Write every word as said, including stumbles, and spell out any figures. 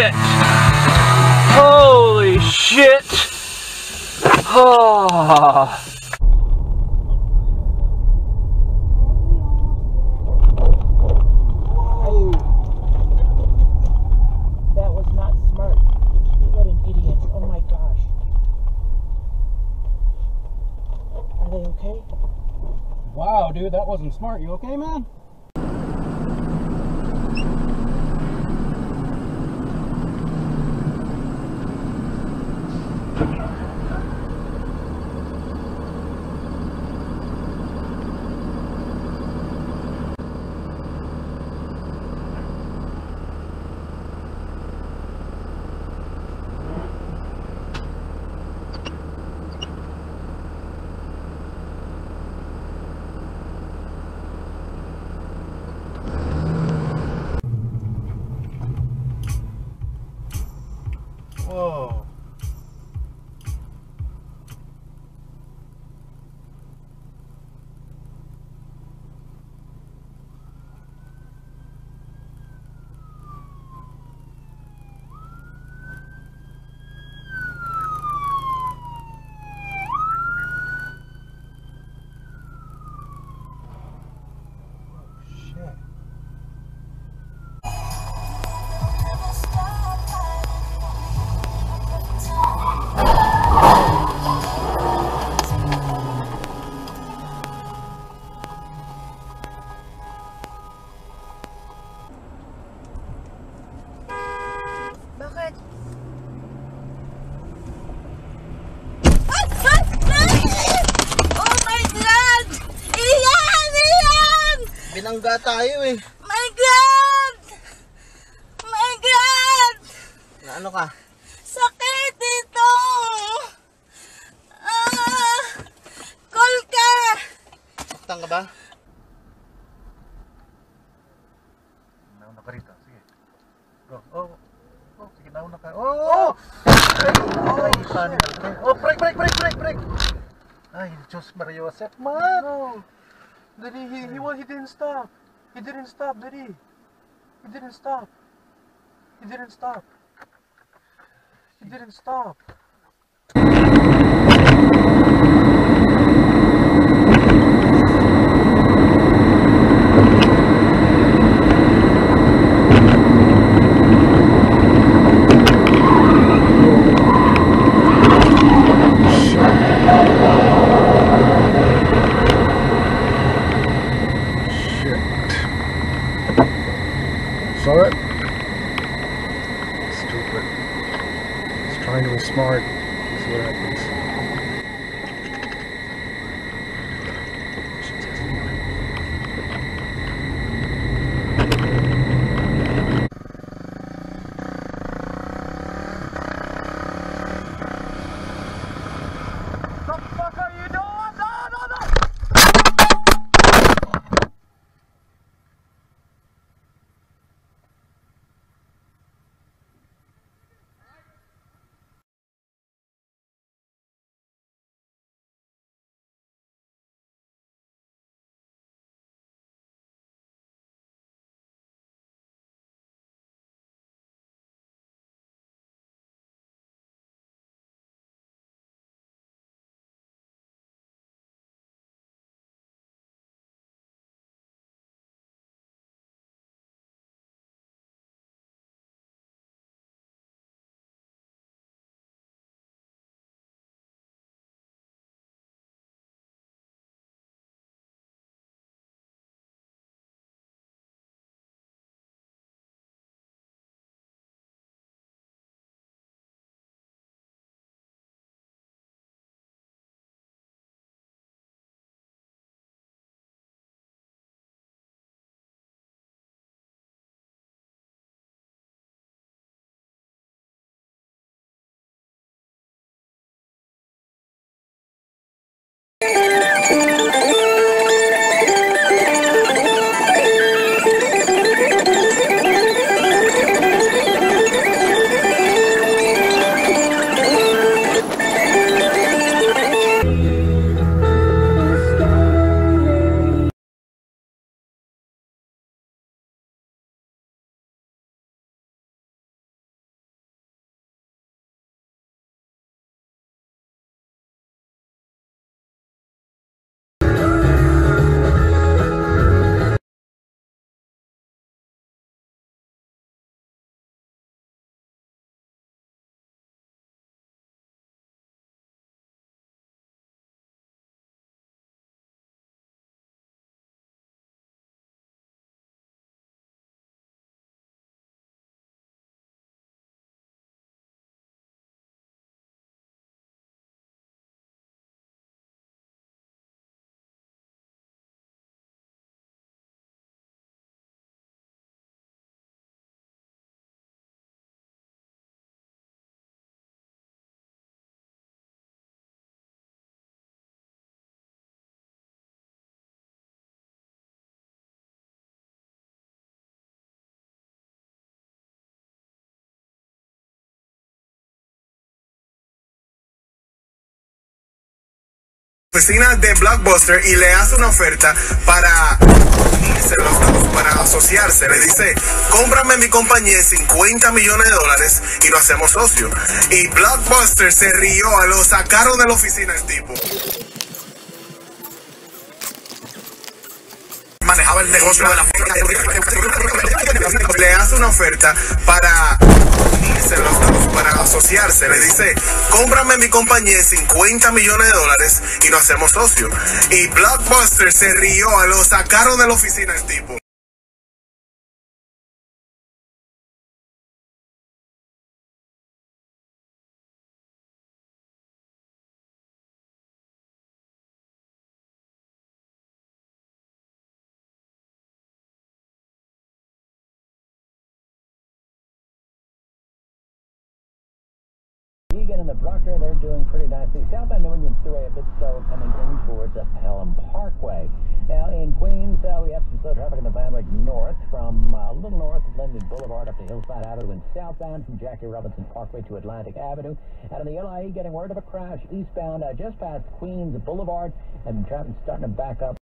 shit. Holy shit. Oh. Okay. Wow, dude, that wasn't smart. You okay, man? Whoa. Binangga tayo eh. My God! My God! Na ano ka? Sakit dito! Ah! Call ka! Saktan ka ba? Nauna ka rito. Sige. Go. Oh! Oh! Sige, nauna ka. Oh! Oh! Ay! Paano natin? Oh! Break! Break! Break! Break! Break! Ay! Diyos Mario Joseph man! Oh! Did he, he, he, he didn't stop. He didn't stop, did he? He didn't stop. He didn't stop. He didn't stop. Saw it? Stupid. He's trying to be smart. Let's see what happens. What the fuck are you doing? No, no, no! Oficina de Blockbuster y le hace una oferta para unirse los dos, para asociarse. Le dice, cómprame mi compañía cincuenta millones de dólares y lo hacemos socio. Y Blockbuster se rió, lo sacaron de la oficina el tipo. Manejaba el negocio de la... Le hace una oferta para... para asociarse, le dice, cómprame mi compañía cincuenta millones de dólares y nos hacemos socios. Y Blockbuster se rió, lo sacaron de la oficina el tipo. Egan and the Brucker, they're doing pretty nicely. Southbound New England Thruway a bit slow coming in towards the Pelham Parkway. Now in Queens, uh, we have some slow traffic in the Van Wyck north from a uh, little north of Linden Boulevard up to Hillside Avenue and southbound from Jackie Robinson Parkway to Atlantic Avenue. And on the L I E, getting word of a crash eastbound uh, just past Queens Boulevard and traffic starting to back up.